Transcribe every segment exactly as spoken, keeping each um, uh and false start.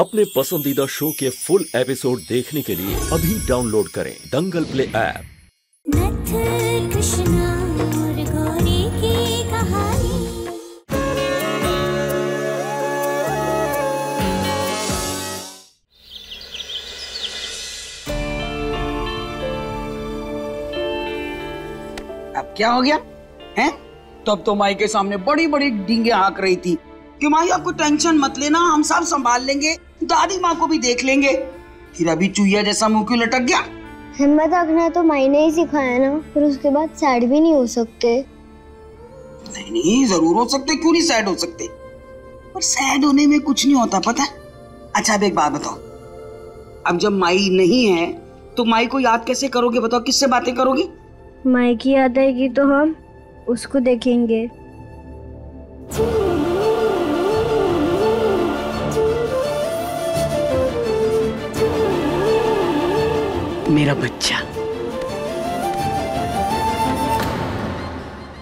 अपने पसंदीदा शो के फुल एपिसोड देखने के लिए अभी डाउनलोड करें दंगल प्ले ऐप। अब क्या हो गया हैं? तब तो माई के सामने बड़ी बड़ी डींगे हाँक रही थी कि माई आपको टेंशन मत लेना, हम सब संभाल लेंगे, दादी माँ को भी देख लेंगे। फिर अभी चूहिया जैसा मुँह क्यों लटक गया? हिम्मत रखना तो माई ने ही सिखाया ना। फिर उसके बाद सैड भी नहीं हो सकते। नहीं नहीं, जरूर हो सकते, क्यों नहीं सैड हो सकते। पर सैड होने में कुछ नहीं होता पता है। अच्छा अब एक बात बताओ, अब जब माई नहीं है तो माई को याद कैसे करोगे? बताओ किससे बातें करोगे? माई की याद आएगी तो हम उसको देखेंगे। मेरा बच्चा,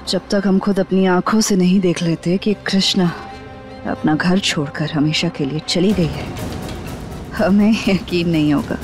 जब तक हम खुद अपनी आंखों से नहीं देख लेते कि कृष्णा अपना घर छोड़कर हमेशा के लिए चली गई है, हमें यकीन नहीं होगा।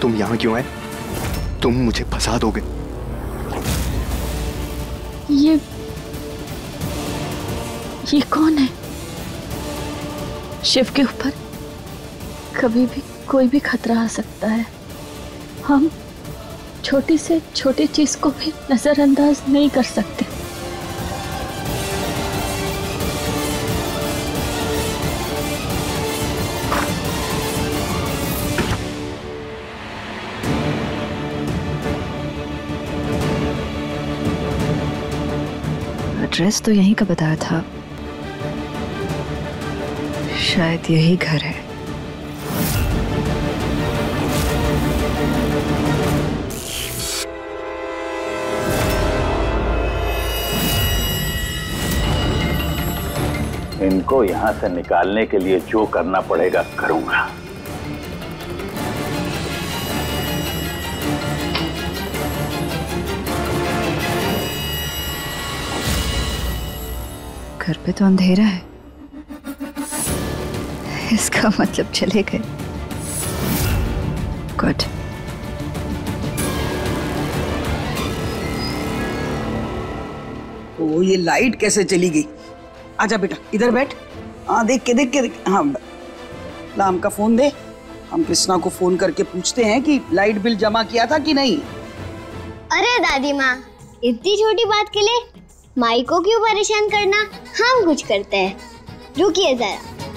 तुम यहाँ क्यों आए? तुम मुझे फंसा दोगे। ये ये कौन है? शिव के ऊपर कभी भी कोई भी खतरा आ सकता है। हम छोटी से छोटी चीज को भी नजरअंदाज नहीं कर सकते। एड्रेस तो यहीं का बताया था, शायद यही घर है। इनको यहाँ से निकालने के लिए जो करना पड़ेगा करूँगा। घर पे तो अंधेरा है, इसका मतलब चले गए। गुड, ओ ये लाइट कैसे चली गई? आजा बेटा इधर बैठ। हाँ देख के देख के देख। हाँ राम का फोन दे, हम कृष्णा को फोन करके पूछते हैं कि लाइट बिल जमा किया था कि नहीं। अरे दादी माँ, इतनी छोटी बात के लिए माई को क्यों परेशान करना? हम कुछ करते हैं, रुकिए जरा।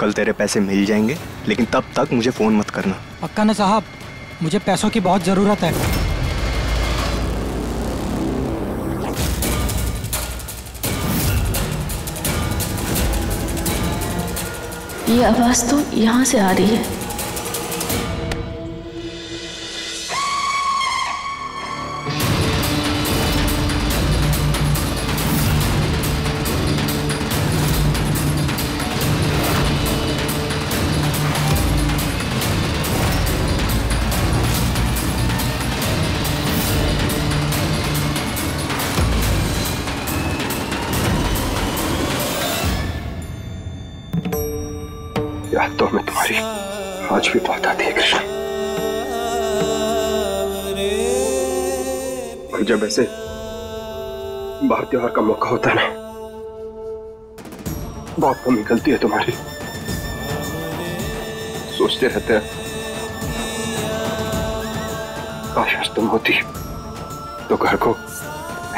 कल तेरे पैसे मिल जाएंगे, लेकिन तब तक मुझे फोन मत करना। पक्का ना साहब, मुझे पैसों की बहुत जरूरत है। ये आवाज तो यहाँ से आ रही है। याद तो मैं तुम्हारी आज भी बहुत आती है कृष्णा। और जब ऐसे बाहर त्योहार का मौका होता है ना, बहुत कमी गलती है तुम्हारी। सोचते रहते हैं काश आज तुम होती तो घर को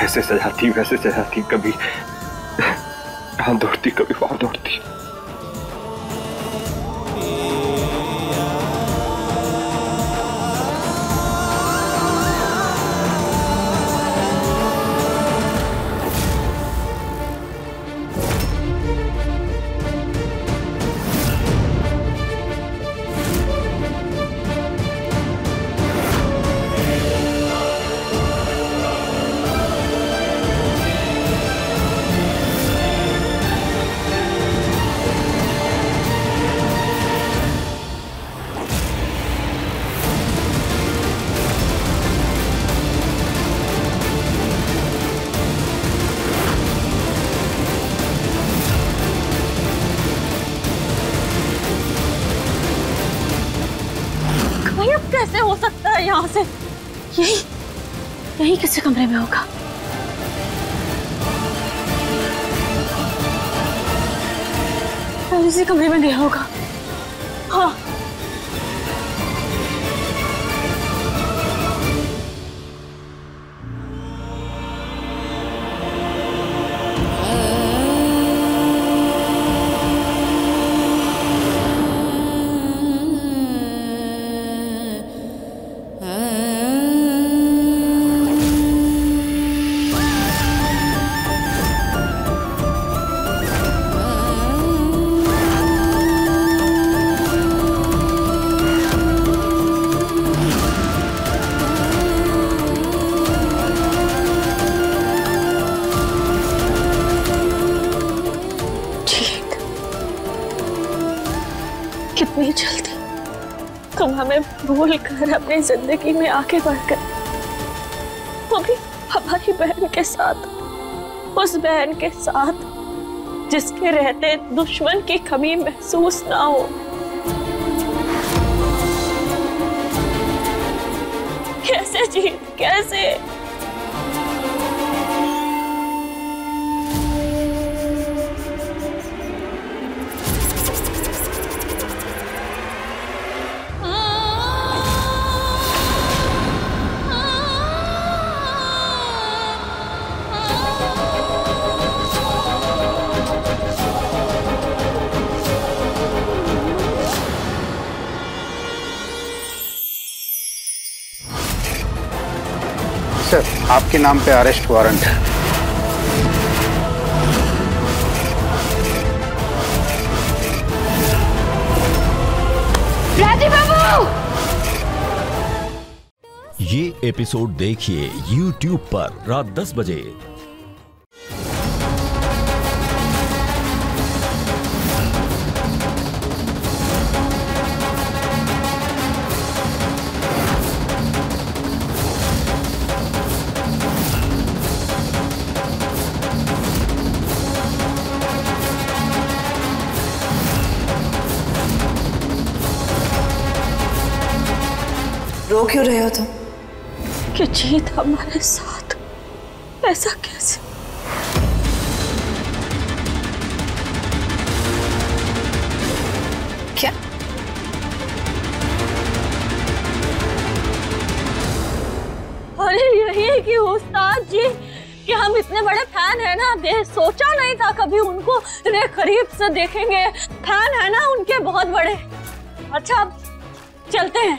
ऐसे सजाती वैसे सजाती, कभी यहाँ दौड़ती कभी वहां दौड़ती। कैसे हो सकता है? यहाँ से यही यही किसी कमरे में होगा। इसी कमरे में गया होगा। हाँ, कितनी जल्दी तुम हमें भूल कर अपनी जिंदगी में आगे बढ़कर वो भी हमारी बहन के साथ, उस बहन के साथ जिसके रहते दुश्मन की कमी महसूस ना हो। कैसे जी, कैसे? सर, आपके नाम पे अरेस्ट वारंट है। राजीव बाबू! ये एपिसोड देखिए YouTube पर रात दस बजे। रो क्यों रहे हो तुम? कि जीत हमारे साथ, ऐसा कैसे? क्या अरे यही है कि उस्ताद जी कि हम इतने बड़े फैन है ना, दे सोचा नहीं था कभी उनको इतने करीब से देखेंगे। फैन है ना उनके बहुत बड़े। अच्छा अब चलते हैं।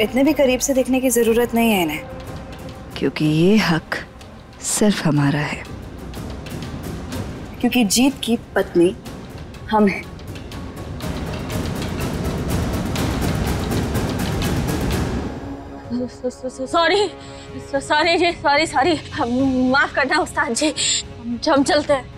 इतने भी करीब से देखने की जरूरत नहीं है इन्हें, क्योंकि ये हक सिर्फ हमारा है, क्योंकि जीत की पत्नी हम हैं। सॉरी सॉरी जी, सॉरी सॉरी, माफ करना उस्ताद जी, हम चलते हैं।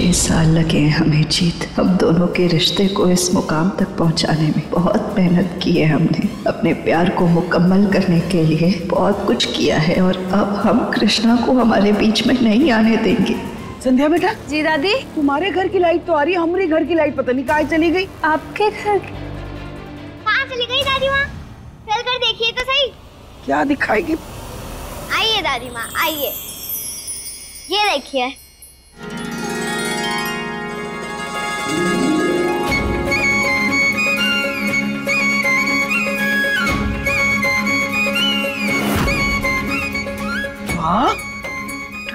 छह साल लगे हैं हमें जीत, हम दोनों के रिश्ते को इस मुकाम तक पहुंचाने में। बहुत मेहनत की है हमने, अपने प्यार को मुकम्मल करने के लिए बहुत कुछ किया है, और अब हम कृष्णा को हमारे बीच में नहीं आने देंगे। संध्या बेटा। जी दादी। तुम्हारे घर की लाइट तो आ रही है, हमारे घर की लाइट पता नहीं कहाँ चली गई। आपके घर कहाँ चली गई दादी माँ? चल कर देखिए तो सही। क्या दिखाएगी? आइए दादी माँ, आइए, ये देखिए।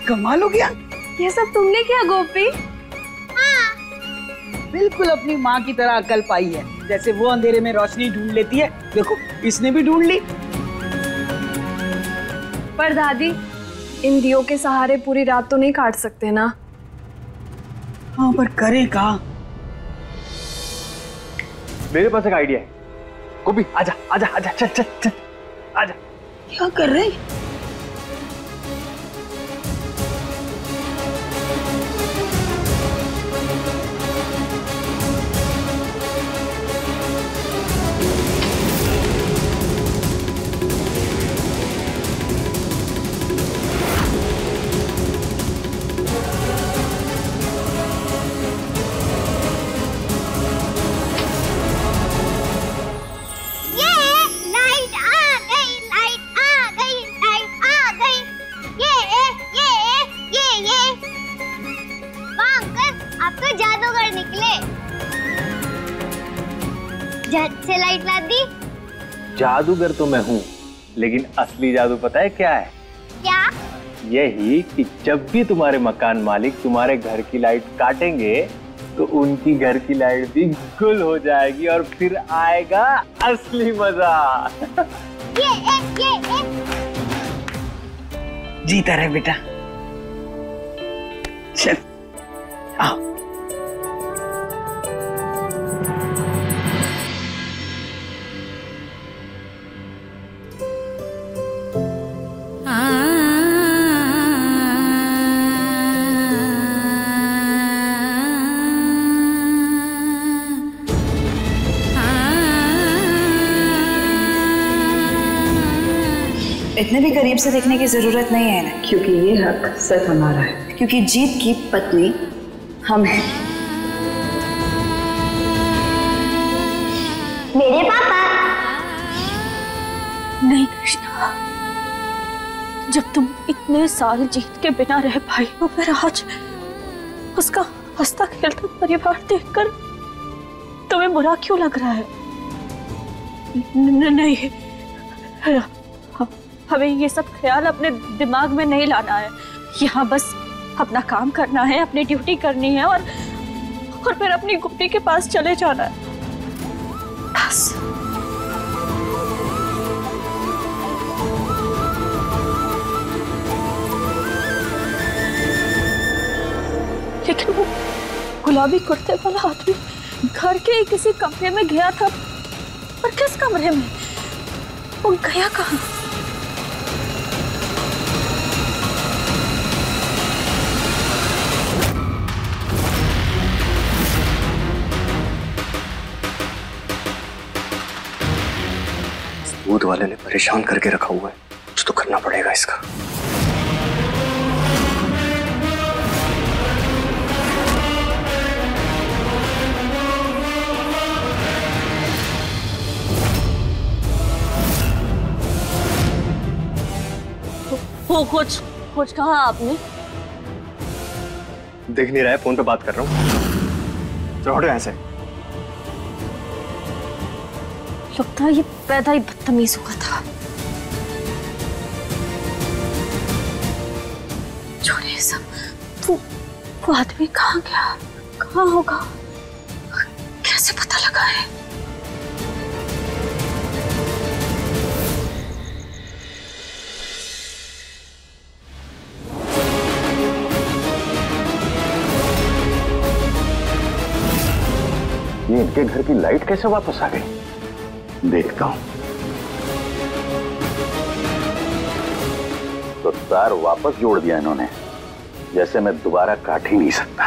कमाल हो गया। ये सब तुमने क्या गोपी? बिल्कुल अपनी माँ की तरह अकल पाई है। जैसे वो अंधेरे में रोशनी ढूंढ लेती है, देखो इसने भी ढूंढ ली। पर दादी, इन दियों के सहारे पूरी रात तो नहीं काट सकते ना। हाँ, पर करे का? मेरे पास एक आइडिया है। गोपी आजा आजा आजा, चल चल चल आजा। क्या कर रहे हैं? से लाइट ला दी। जादूगर तो मैं हूँ, लेकिन असली जादू पता है क्या है? क्या? यही कि जब भी तुम्हारे मकान मालिक तुम्हारे घर की लाइट काटेंगे तो उनकी घर की लाइट भी गुल हो जाएगी और फिर आएगा असली मजा। ये ए, ये ए। जीता रहे बेटा। चल आओ। इतने भी करीब से देखने की जरूरत नहीं है ना, क्योंकि ये हक सिर्फ हमारा है, क्योंकि जीत की पत्नी हम हैं। मेरे पापा। नहीं कृष्णा, जब तुम इतने साल जीत के बिना रह पाई हो, फिर आज उसका हंसता खेलता परिवार देखकर तुम्हें बुरा क्यों लग रहा है? नहीं, हमें ये सब ख्याल अपने दिमाग में नहीं लाना है। यहाँ बस अपना काम करना है, अपनी ड्यूटी करनी है और और फिर अपनी गुप्ती के पास चले जाना है। लेकिन वो गुलाबी कुर्ते वाला आदमी घर के किसी कमरे में गया था, पर किस कमरे में वो गया कहाँ? दूध वाले ने परेशान करके रखा हुआ है, कुछ तो करना पड़ेगा इसका। वो कुछ कुछ कहा आपने? देख नहीं रहा है, फोन पे बात कर रहा हूँ। चलो हटो यहाँ से। लगता है ये पैदा ही बदतमीज हुआ था। छोड़िए सब। वो वो आदमी कहाँ गया? कहाँ होगा? कैसे पता लगा है? ये इनके घर की लाइट कैसे वापस आ गई? देखता हूं। तो तार वापस जोड़ दिया इन्होंने, जैसे मैं दोबारा काट ही नहीं सकता।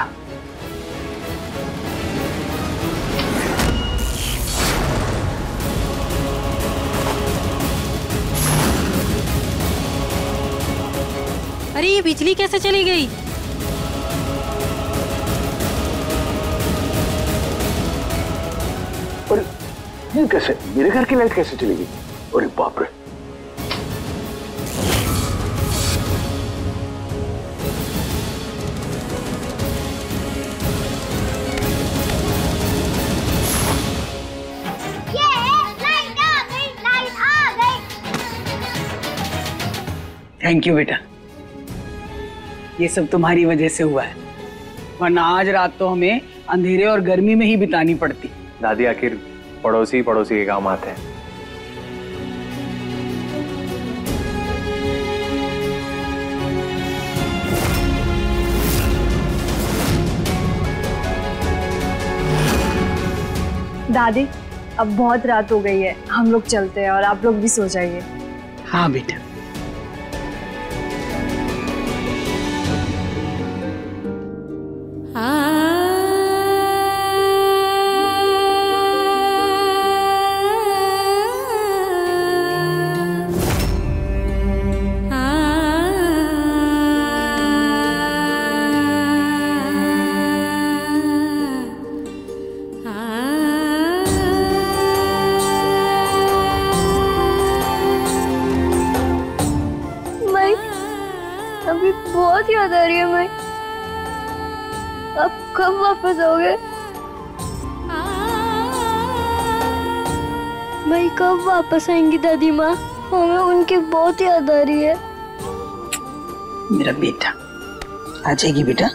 अरे ये बिजली कैसे चली गई? और ये कैसे? मेरे घर की लाइट कैसे चली गई? अरे बाप रे, ये लाइट आ गई, लाइट आ गई। थैंक यू बेटा, ये सब तुम्हारी वजह से हुआ है। वरना आज रात तो हमें अंधेरे और गर्मी में ही बितानी पड़ती। दादी आखिर पड़ोसी पड़ोसी के काम आते हैं। दादी अब बहुत रात हो गई है, हम लोग चलते हैं और आप लोग भी सो जाइए। हाँ बेटा। अभी बहुत याद आ रही है मैं। अब कब वापस आओगे? मैं कब वापस आएंगी दादी माँ? हमें उनकी बहुत याद आ रही है। मेरा बेटा आ जाएगी बेटा।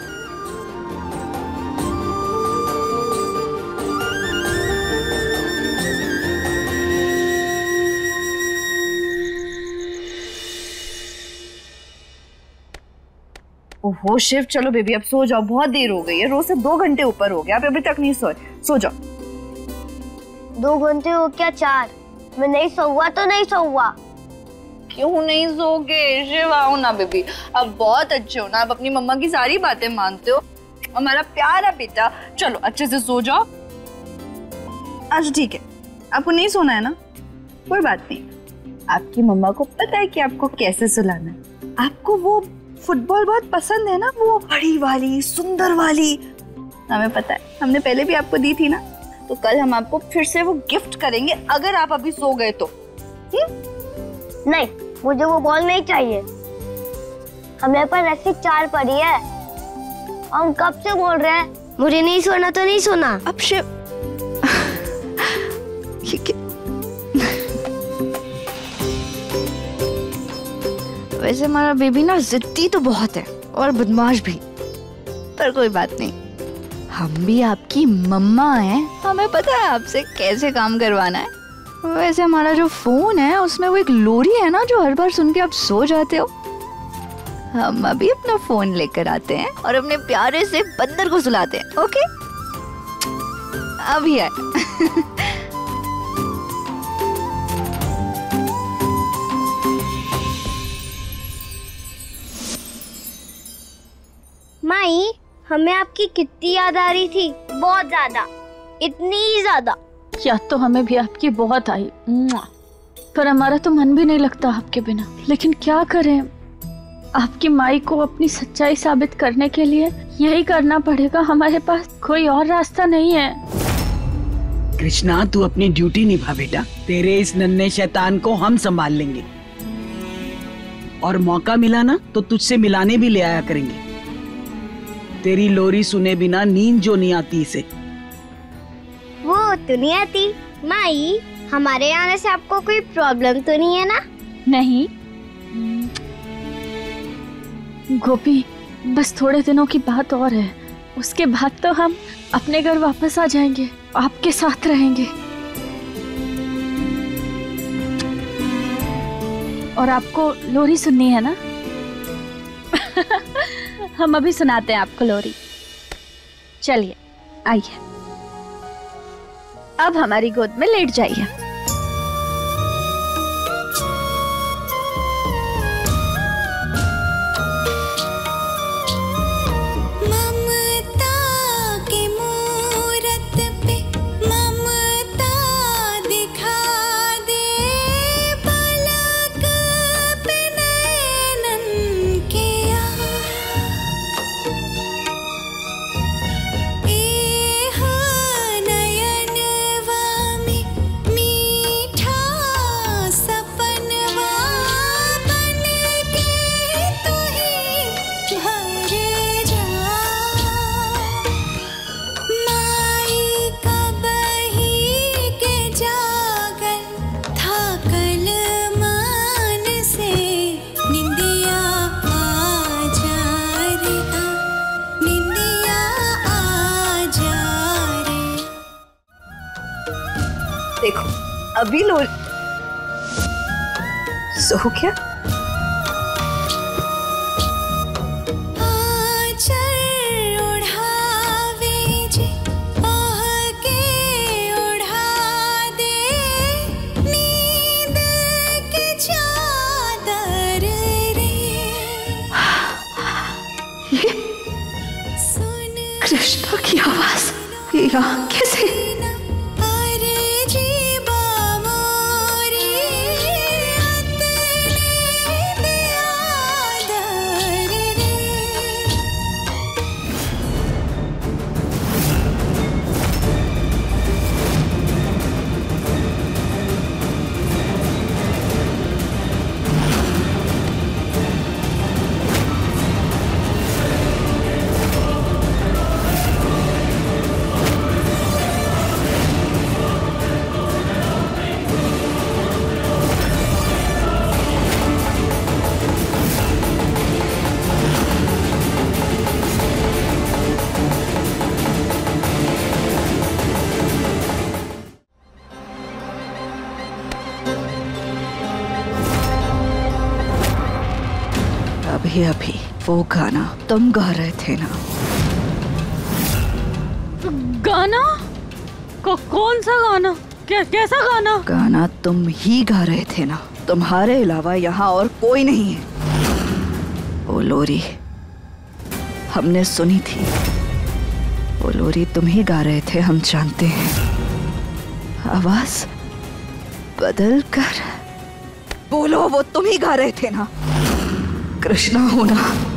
ओहो शिव, चलो बेबी अब सो जाओ, बहुत देर हो गई है। रोज से दो घंटे ऊपर हो गया, आप अभी तक नहीं सोए। सो जाओ। दो घंटे हो क्या? चार। मैं नहीं सोऊंगा तो नहीं सोऊंगा। क्यों नहीं सोओगे शिव? आओ ना बेबी, अब बहुत अच्छे हो ना, आप अपनी मम्मा की सारी बातें मानते हो। हमारा प्यारा बेटा, चलो अच्छे से सो जाओ। अच्छा ठीक है, आपको नहीं सोना है ना, कोई बात नहीं। आपकी मम्मा को पता है कि आपको कैसे सुलाना है। आपको वो फुटबॉल बहुत पसंद है ना, वो बड़ी वाली सुंदर वाली। हमें पता है, हमने पहले भी आपको दी थी ना, तो कल हम आपको फिर से वो गिफ्ट करेंगे अगर आप अभी सो गए तो। हुँ? नहीं, मुझे वो बॉल नहीं चाहिए। हमारे पास ऐसी चार पड़ी है, हम कब से बोल रहे हैं मुझे नहीं सोना तो नहीं सोना। अब शिव वैसे हमारा बेबी ना जिद्दी तो बहुत है और बदमाश भी, पर कोई बात नहीं, हम भी आपकी मम्मा हैं, हमें पता है आपसे कैसे काम करवाना है। वैसे हमारा जो फोन है उसमें वो एक लोरी है ना जो हर बार सुन के आप सो जाते हो, हम अभी अपना फोन लेकर आते हैं और अपने प्यारे से बंदर को सुलाते हैं। ओके अभी आए। माई, हमें आपकी कितनी याद आ रही थी। बहुत ज्यादा, इतनी ज्यादा। याद तो हमें भी आपकी बहुत आई, पर हमारा तो मन भी नहीं लगता आपके बिना। लेकिन क्या करें, आपकी माई को अपनी सच्चाई साबित करने के लिए यही करना पड़ेगा, हमारे पास कोई और रास्ता नहीं है। कृष्णा तू अपनी ड्यूटी निभा बेटा, तेरे इस नन्हे शैतान को हम संभाल लेंगे, और मौका मिला ना तो तुझसे मिलाने भी ले आया करेंगे। तेरी लोरी सुने बिना नींद जो नहीं आती इसे। वो तो नहीं आती। माई, हमारे आने से आपको कोई प्रॉब्लम तो नहीं है ना? नहीं गोपी, बस थोड़े दिनों की बात और है, उसके बाद तो हम अपने घर वापस आ जाएंगे, आपके साथ रहेंगे। और आपको लोरी सुननी है ना? हम अभी सुनाते हैं आपको लोरी, चलिए आइए, अब हमारी गोद में लेट जाइए। me देखो अभी लोग सो क्या कृष्णा की आवाज यहाँ कैसे अभी अभी वो गाना तुम गा रहे थे ना? गाना को कौन सा गाना? कै, कैसा गाना? गाना तुम ही गा रहे थे ना? तुम्हारे अलावा यहाँ और कोई नहीं है। वो लोरी हमने सुनी थी, वो लोरी तुम ही गा रहे थे, हम जानते हैं। आवाज बदल कर बोलो, वो तुम ही गा रहे थे ना? कृष्णा होना।